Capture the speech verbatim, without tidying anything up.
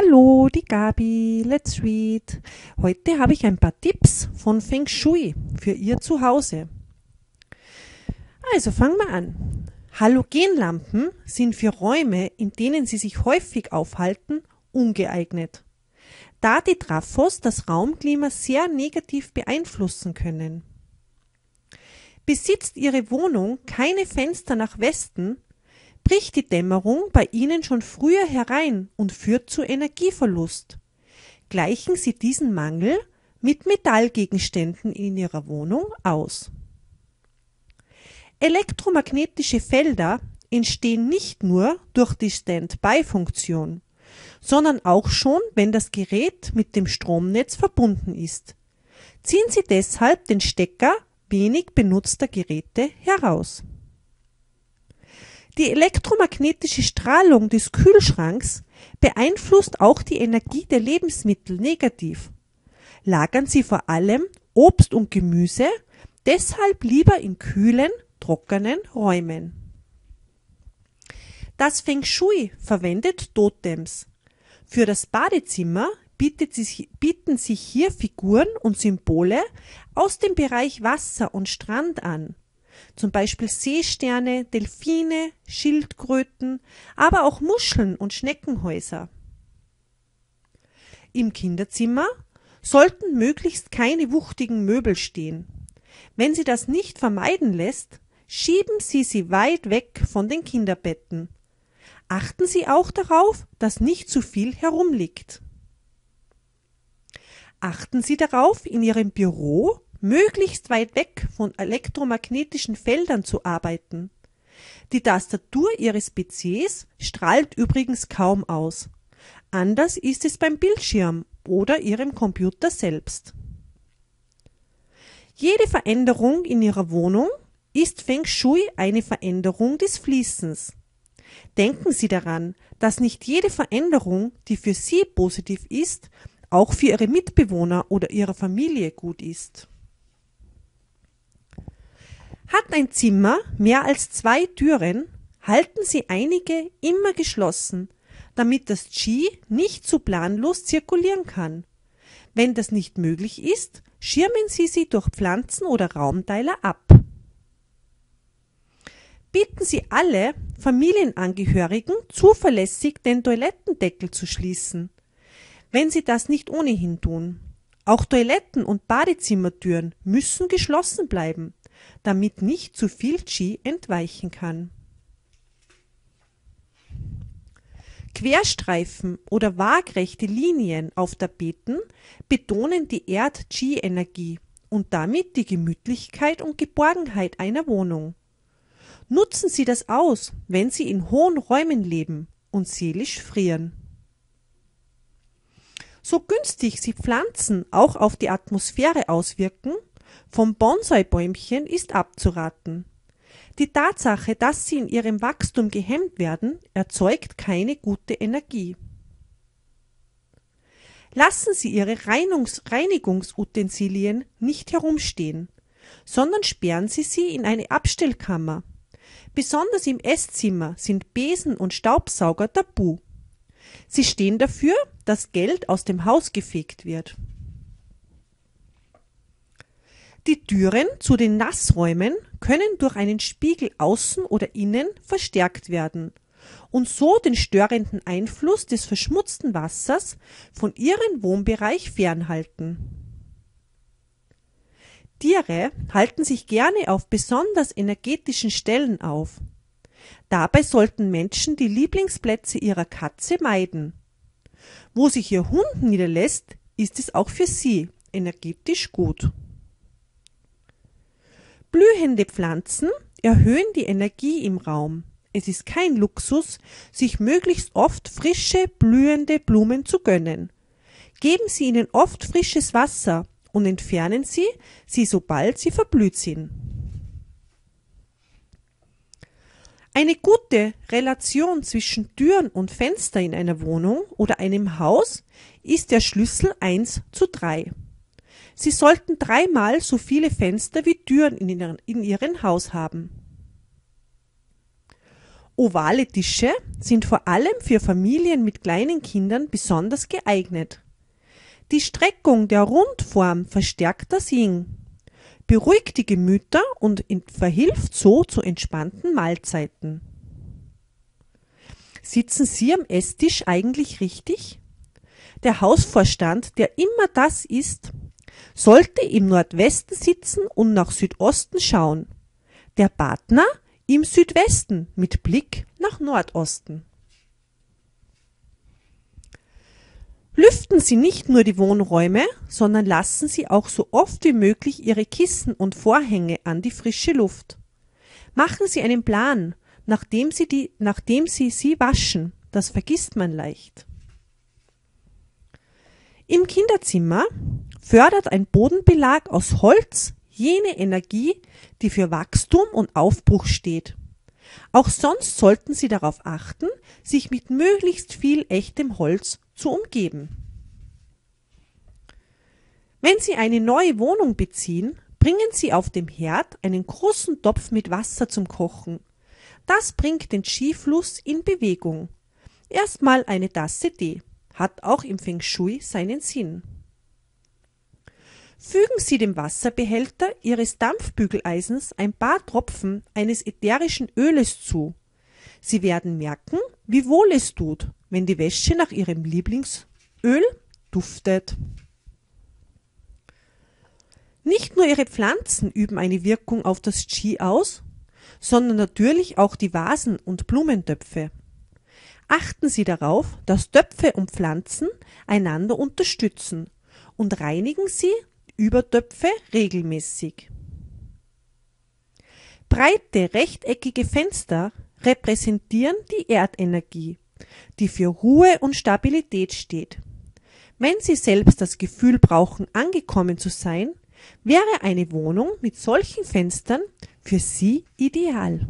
Hallo, die Gabi, Let's Read. Heute habe ich ein paar Tipps von Feng Shui für Ihr Zuhause. Also fangen wir an. Halogenlampen sind für Räume, in denen Sie sich häufig aufhalten, ungeeignet, da die Trafos das Raumklima sehr negativ beeinflussen können. Besitzt Ihre Wohnung keine Fenster nach Westen, bricht die Dämmerung bei Ihnen schon früher herein und führt zu Energieverlust. Gleichen Sie diesen Mangel mit Metallgegenständen in Ihrer Wohnung aus. Elektromagnetische Felder entstehen nicht nur durch die Standby-Funktion, sondern auch schon, wenn das Gerät mit dem Stromnetz verbunden ist. Ziehen Sie deshalb den Stecker wenig benutzter Geräte heraus. Die elektromagnetische Strahlung des Kühlschranks beeinflusst auch die Energie der Lebensmittel negativ. Lagern Sie vor allem Obst und Gemüse deshalb lieber in kühlen, trockenen Räumen. Das Feng Shui verwendet Totems. Für das Badezimmer bieten sich hier Figuren und Symbole aus dem Bereich Wasser und Strand an. Zum Beispiel Seesterne, Delfine, Schildkröten, aber auch Muscheln und Schneckenhäuser. Im Kinderzimmer sollten möglichst keine wuchtigen Möbel stehen. Wenn sie das nicht vermeiden lässt, schieben Sie sie weit weg von den Kinderbetten. Achten Sie auch darauf, dass nicht zu viel herumliegt. Achten Sie darauf, in Ihrem Büro möglichst weit weg von elektromagnetischen Feldern zu arbeiten. Die Tastatur Ihres P Cs strahlt übrigens kaum aus. Anders ist es beim Bildschirm oder Ihrem Computer selbst. Jede Veränderung in Ihrer Wohnung ist Feng Shui eine Veränderung des Fließens. Denken Sie daran, dass nicht jede Veränderung, die für Sie positiv ist, auch für Ihre Mitbewohner oder Ihre Familie gut ist. Hat ein Zimmer mehr als zwei Türen, halten Sie einige immer geschlossen, damit das Qi nicht zu planlos zirkulieren kann. Wenn das nicht möglich ist, schirmen Sie sie durch Pflanzen oder Raumteiler ab. Bitten Sie alle Familienangehörigen zuverlässig den Toilettendeckel zu schließen, wenn Sie das nicht ohnehin tun. Auch Toiletten und Badezimmertüren müssen geschlossen bleiben, damit nicht zu viel Qi entweichen kann. Querstreifen oder waagrechte Linien auf Tapeten betonen die Erd-Qi-Energie und damit die Gemütlichkeit und Geborgenheit einer Wohnung. Nutzen Sie das aus, wenn Sie in hohen Räumen leben und seelisch frieren. So günstig sich Pflanzen auch auf die Atmosphäre auswirken, vom Bonsai-Bäumchen ist abzuraten. Die Tatsache, dass sie in ihrem Wachstum gehemmt werden, erzeugt keine gute Energie. Lassen Sie Ihre Reinungs- Reinigungsutensilien nicht herumstehen, sondern sperren Sie sie in eine Abstellkammer. Besonders im Esszimmer sind Besen und Staubsauger tabu. Sie stehen dafür, dass Geld aus dem Haus gefegt wird. Die Türen zu den Nassräumen können durch einen Spiegel außen oder innen verstärkt werden und so den störenden Einfluss des verschmutzten Wassers von Ihrem Wohnbereich fernhalten. Tiere halten sich gerne auf besonders energetischen Stellen auf. Dabei sollten Menschen die Lieblingsplätze ihrer Katze meiden. Wo sich ihr Hund niederlässt, ist es auch für sie energetisch gut. Blühende Pflanzen erhöhen die Energie im Raum. Es ist kein Luxus, sich möglichst oft frische, blühende Blumen zu gönnen. Geben Sie ihnen oft frisches Wasser und entfernen Sie sie, sobald sie verblüht sind. Eine gute Relation zwischen Türen und Fenster in einer Wohnung oder einem Haus ist der Schlüssel eins zu drei. Sie sollten dreimal so viele Fenster wie Türen in, ihren, in Ihrem Haus haben. Ovale Tische sind vor allem für Familien mit kleinen Kindern besonders geeignet. Die Streckung der Rundform verstärkt das Yin, beruhigt die Gemüter und verhilft so zu entspannten Mahlzeiten. Sitzen Sie am Esstisch eigentlich richtig? Der Hausvorstand, der immer das isst, sollte im Nordwesten sitzen und nach Südosten schauen. Der Partner im Südwesten mit Blick nach Nordosten. Lüften Sie nicht nur die Wohnräume, sondern lassen Sie auch so oft wie möglich Ihre Kissen und Vorhänge an die frische Luft. Machen Sie einen Plan, nachdem Sie, die, nachdem Sie sie waschen, das vergisst man leicht. Im Kinderzimmer fördert ein Bodenbelag aus Holz jene Energie, die für Wachstum und Aufbruch steht. Auch sonst sollten Sie darauf achten, sich mit möglichst viel echtem Holz zu umgeben. Wenn Sie eine neue Wohnung beziehen, bringen Sie auf dem Herd einen großen Topf mit Wasser zum Kochen. Das bringt den Qi-Fluss in Bewegung. Erstmal eine Tasse Tee, hat auch im Feng Shui seinen Sinn. Fügen Sie dem Wasserbehälter Ihres Dampfbügeleisens ein paar Tropfen eines ätherischen Öles zu. Sie werden merken, wie wohl es tut, wenn die Wäsche nach Ihrem Lieblingsöl duftet. Nicht nur Ihre Pflanzen üben eine Wirkung auf das Qi aus, sondern natürlich auch die Vasen und Blumentöpfe. Achten Sie darauf, dass Töpfe und Pflanzen einander unterstützen, und reinigen Sie Übertöpfe regelmäßig. Breite, rechteckige Fenster repräsentieren die Erdenergie, die für Ruhe und Stabilität steht. Wenn Sie selbst das Gefühl brauchen, angekommen zu sein, wäre eine Wohnung mit solchen Fenstern für Sie ideal.